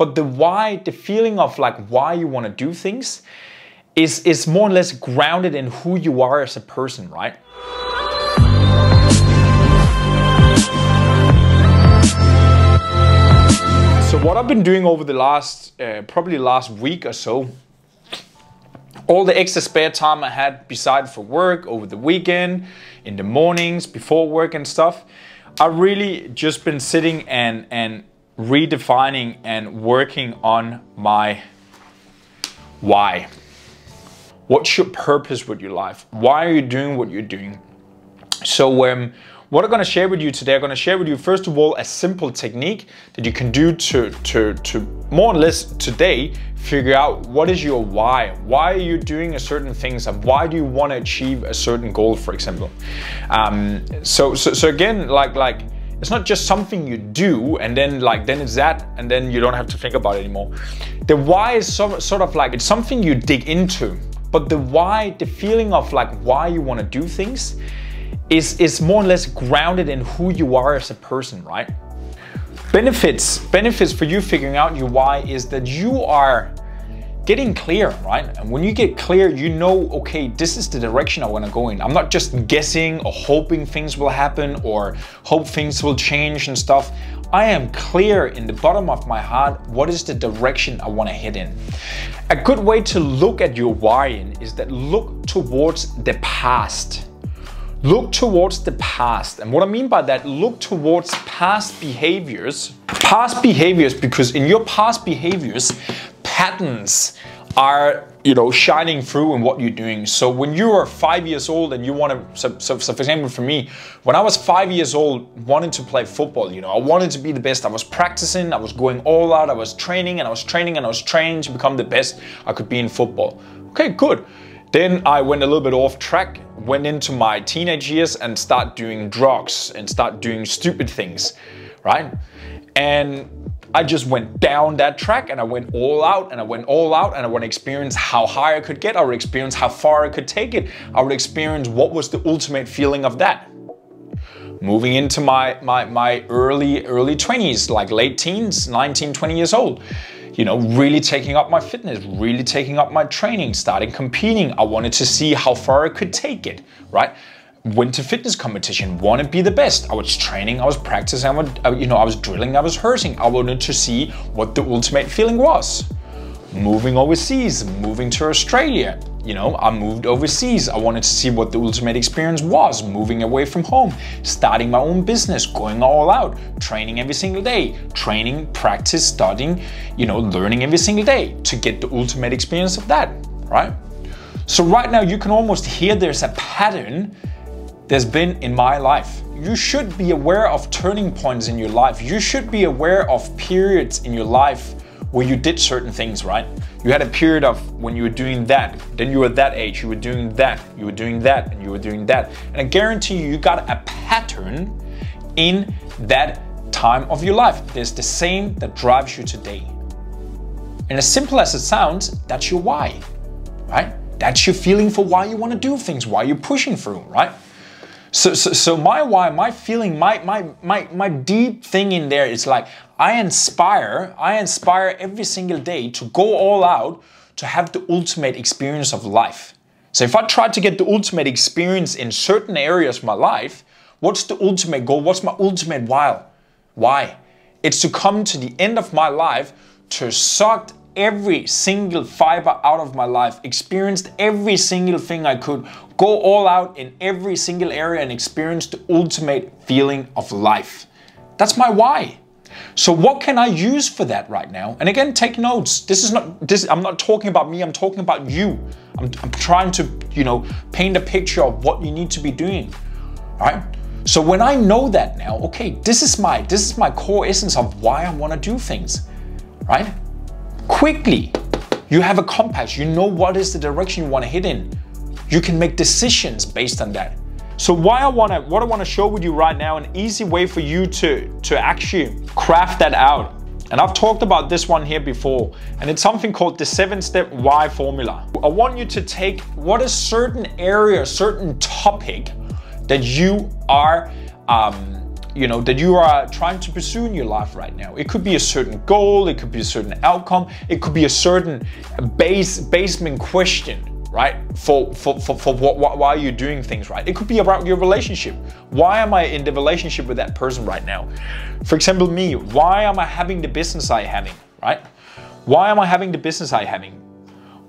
But the why, the feeling of like why you want to do things is more or less grounded in who you are as a person, right? So what I've been doing over the last, probably last week or so, all the extra spare time I had beside for work, over the weekend, in the mornings, before work and stuff, I've really just been sitting and redefining and working on my why. What's your purpose with your life? Why are you doing what you're doing? So what I'm going to share with you today, I'm going to share with you, first of all, a simple technique that you can do to more or less today, figure out what is your why. Why are you doing a certain things and why do you want to achieve a certain goal, for example? So again, like it's not just something you do and then like, then it's that, and then you don't have to think about it anymore. The why is sort of like, it's something you dig into, but the why, the feeling of like why you want to do things is more or less grounded in who you are as a person, right? Benefits for you figuring out your why is that you are getting clear, right? And when you get clear, you know, okay, this is the direction I want to go in. I'm not just guessing or hoping things will happen or hope things will change and stuff. I am clear in the bottom of my heart, what is the direction I want to head in? A good way to look at your why in is that look towards the past. Look towards the past. And what I mean by that, look towards past behaviors. Past behaviors, because in your past behaviors, patterns are, you know, shining through in what you're doing. So when you are 5 years old and you want to, so for example, for me, when I was 5 years old, wanted to play football, you know, I wanted to be the best. I was practicing, I was going all out, I was training and I was training and I was training to become the best I could be in football. Okay, good. Then I went a little bit off track, went into my teenage years and start doing drugs and start doing stupid things, right? And I just went down that track and I went all out and I went all out and I want to experience how high I could get, I would experience how far I could take it, I would experience what was the ultimate feeling of that. Moving into my early 20s, like late teens, 19, 20 years old. You know, really taking up my fitness, really taking up my training, starting competing. I wanted to see how far I could take it, right? Went to fitness competition, wanted to be the best. I was training, I was practicing, you know, I was drilling, I was rehearsing. I wanted to see what the ultimate feeling was. Moving overseas, moving to Australia. You know, I moved overseas. I wanted to see what the ultimate experience was, moving away from home, starting my own business, going all out, training every single day, training, practice, studying, you know, learning every single day to get the ultimate experience of that, right? So right now you can almost hear there's a pattern there's been in my life. You should be aware of turning points in your life. You should be aware of periods in your life where you did certain things, right? You had a period of when you were doing that, then you were that age, you were doing that, you were doing that, and you were doing that. And I guarantee you, you got a pattern in that time of your life. There's the same that drives you today. And as simple as it sounds, that's your why, right? That's your feeling for why you want to do things, why you're pushing through, right? So my why, my feeling, my deep thing in there is like, I inspire every single day to go all out to have the ultimate experience of life. So if I try to get the ultimate experience in certain areas of my life, what's the ultimate goal? What's my ultimate why? It's to come to the end of my life, to suck every single fiber out of my life, experienced every single thing I could, go all out in every single area and experience the ultimate feeling of life. That's my why. So what can I use for that right now? And again, take notes. I'm not talking about me, I'm talking about you. I'm trying to, you know, paint a picture of what you need to be doing, all right? So when I know that now, okay, this is my core essence of why I want to do things, right? Quickly, you have a compass. You know what is the direction you want to head in. You can make decisions based on that. So what I want to show with you right now, an easy way for you to actually craft that out. And I've talked about this one here before, and it's something called the 7-step why formula. I want you to take what a certain area, a certain topic that you are you know, that you are trying to pursue in your life right now. It could be a certain goal, it could be a certain outcome, it could be a certain basement question, right? For why are you doing things, right? It could be about your relationship. Why am I in the relationship with that person right now? For example, me, why am I having the business I'm having, right? Why am I having the business I'm having?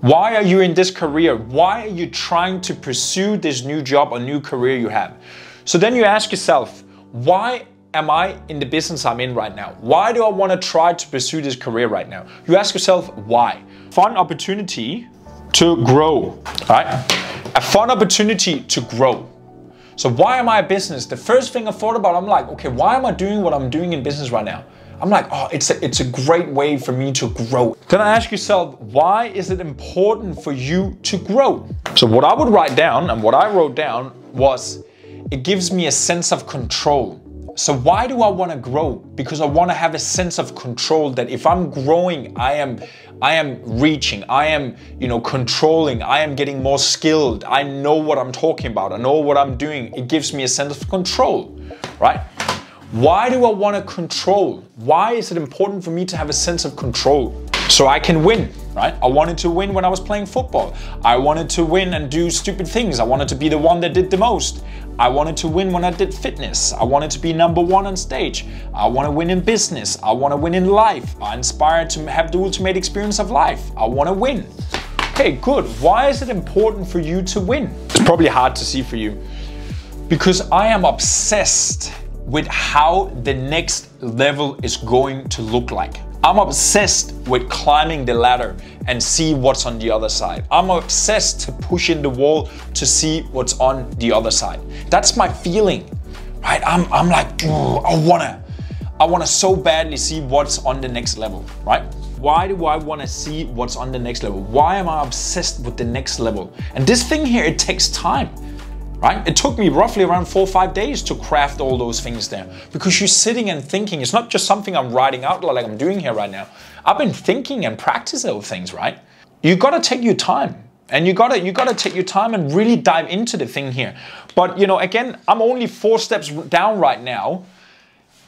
Why are you in this career? Why are you trying to pursue this new job or new career you have? So then you ask yourself, why am I in the business I'm in right now? Why do I want to try to pursue this career right now? You ask yourself, why? Fun opportunity to grow, right? A fun opportunity to grow. So why am I in business? The first thing I thought about, I'm like, okay, why am I doing what I'm doing in business right now? I'm like, oh, it's a great way for me to grow. Then I ask yourself, why is it important for you to grow? So what I would write down, and what I wrote down was, it gives me a sense of control. So why do I want to grow? Because I want to have a sense of control that if I'm growing, I am reaching, I am, you know, controlling, I am getting more skilled, I know what I'm talking about, I know what I'm doing. It gives me a sense of control, right? Why do I want to control? Why is it important for me to have a sense of control? So I can win, right? I wanted to win when I was playing football. I wanted to win and do stupid things. I wanted to be the one that did the most. I wanted to win when I did fitness. I wanted to be #1 on stage. I want to win in business. I want to win in life. I'm inspired to have the ultimate experience of life. I want to win. Okay, good. Why is it important for you to win? It's probably hard to see for you. Because I am obsessed with how the next level is going to look like. I'm obsessed with climbing the ladder and see what's on the other side. I'm obsessed to push in the wall to see what's on the other side. That's my feeling, right? I'm like, I wanna so badly see what's on the next level, right? Why do I wanna see what's on the next level? Why am I obsessed with the next level? And this thing here, it takes time. Right? It took me roughly around 4 or 5 days to craft all those things there, because you're sitting and thinking. It's not just something I'm writing out like I'm doing here right now. I've been thinking and practicing those things, right? You gotta take your time, and you gotta take your time and really dive into the thing here. But you know, again, I'm only 4 steps down right now,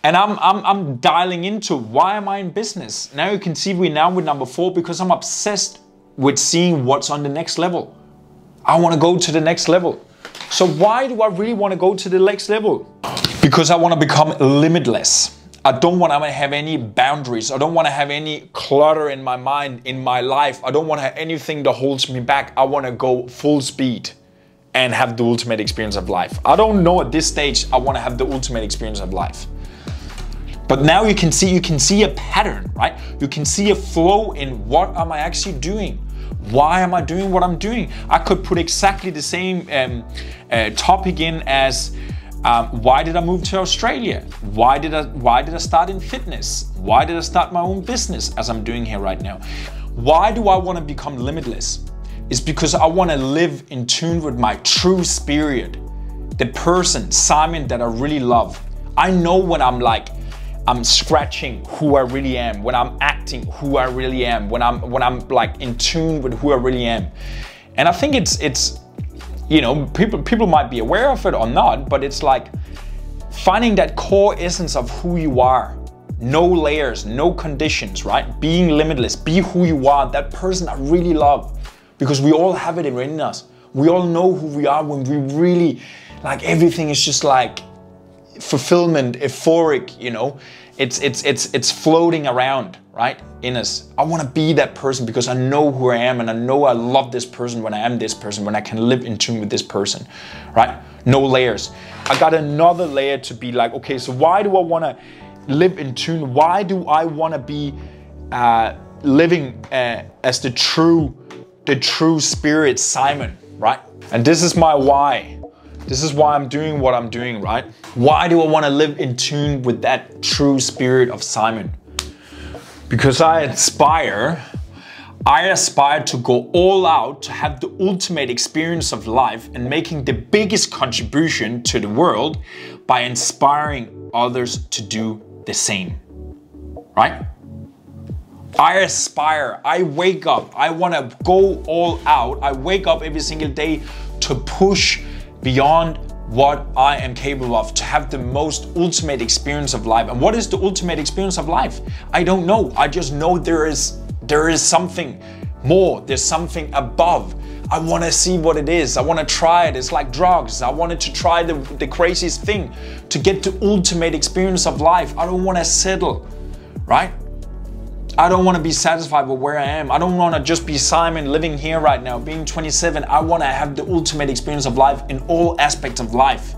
and I'm dialing into why am I in business? Now you can see we're now with number 4 because I'm obsessed with seeing what's on the next level. I wanna go to the next level. So why do I really want to go to the next level? Because I want to become limitless. I don't want to have any boundaries. I don't want to have any clutter in my mind, in my life. I don't want to have anything that holds me back. I want to go full speed and have the ultimate experience of life. I don't know at this stage, I want to have the ultimate experience of life. But now you can see a pattern, right? You can see a flow in what am I actually doing? Why am I doing what I'm doing? I could put exactly the same topic in as why did I move to Australia? Why did I start in fitness? Why did I start my own business as I'm doing here right now? Why do I want to become limitless? It's because I want to live in tune with my true spirit, the person, Simon, that I really love. I know when I'm scratching who I really am, when I'm acting who I really am, when I'm like in tune with who I really am. And I think it's you know, people might be aware of it or not, but it's like finding that core essence of who you are. No layers, no conditions, right? Being limitless, be who you are, that person I really love. Because we all have it in us. We all know who we are when we really, like, everything is just like fulfillment, euphoric, you know, it's floating around, right, in us. I want to be that person because I know who I am, and I know I love this person when I am this person, when I can live in tune with this person, right? No layers. I got another layer to be like, okay, so why do I want to live in tune? Why do I want to be living as the true spirit Simon, right? And this is my why. This is why I'm doing what I'm doing, right? Why do I want to live in tune with that true spirit of Simon? Because I aspire to go all out, to have the ultimate experience of life and making the biggest contribution to the world by inspiring others to do the same, right? I aspire, I wake up, I want to go all out. I wake up every single day to push beyond what I am capable of, to have the most ultimate experience of life. And what is the ultimate experience of life? I don't know. I just know there is something more. There's something above. I want to see what it is. I want to try it. It's like drugs. I wanted to try the craziest thing to get the ultimate experience of life. I don't want to settle, right? I don't want to be satisfied with where I am. I don't want to just be Simon living here right now, being 27. I want to have the ultimate experience of life in all aspects of life.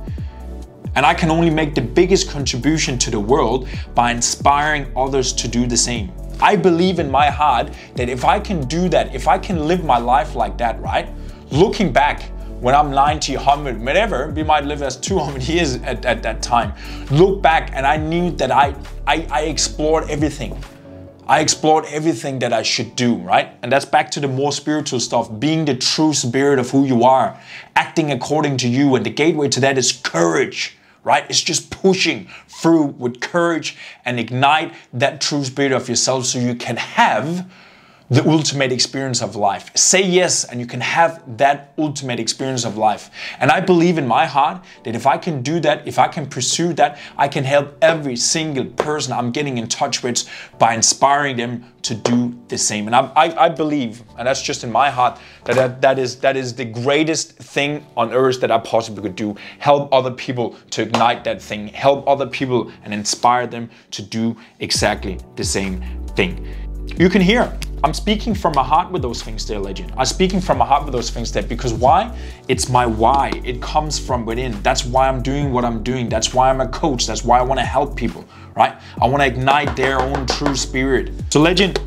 And I can only make the biggest contribution to the world by inspiring others to do the same. I believe in my heart that if I can do that, if I can live my life like that, right? Looking back when I'm 90, 100, whatever, we might live as 200 years at that time. Look back and I knew that I explored everything. I explored everything that I should do, right? And that's back to the more spiritual stuff, being the true spirit of who you are, acting according to you. And the gateway to that is courage, right? It's just pushing through with courage and ignite that true spirit of yourself so you can have the ultimate experience of life. Say yes, and you can have that ultimate experience of life. And I believe in my heart that if I can do that, if I can pursue that, I can help every single person I'm getting in touch with by inspiring them to do the same. And I believe, and that's just in my heart, that is the greatest thing on earth that I possibly could do. Help other people to ignite that thing. Help other people and inspire them to do exactly the same thing. You can hear, I'm speaking from my heart with those things there, legend. I'm speaking from my heart with those things there, because why? It's my why. It comes from within. That's why I'm doing what I'm doing. That's why I'm a coach. That's why I want to help people, right? I want to ignite their own true spirit. So legend,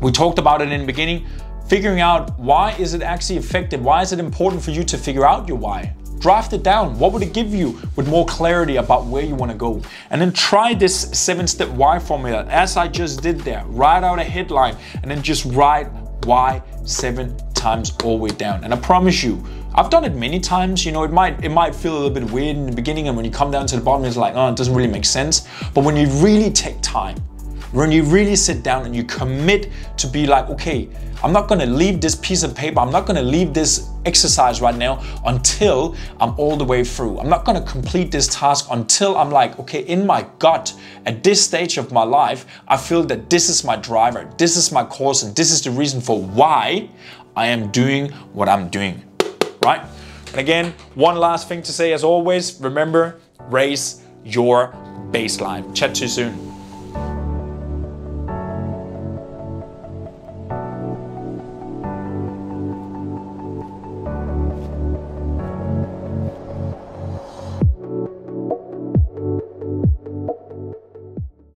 we talked about it in the beginning, figuring out why is it actually effective? Why is it important for you to figure out your why? Draft it down. What would it give you with more clarity about where you want to go? And then try this 7-step why formula as I just did there. Write out a headline and then just write why 7 times all the way down. And I promise you, I've done it many times. You know, it might feel a little bit weird in the beginning, and when you come down to the bottom, it's like, oh, it doesn't really make sense. But when you really take time, when you really sit down and you commit to be like, okay, I'm not gonna leave this piece of paper, I'm not gonna leave this exercise right now until I'm all the way through. I'm not gonna complete this task until I'm like, okay, in my gut, at this stage of my life, I feel that this is my driver, this is my course, and this is the reason for why I am doing what I'm doing, right? And again, one last thing to say as always, remember, raise your baseline. Chat to you soon.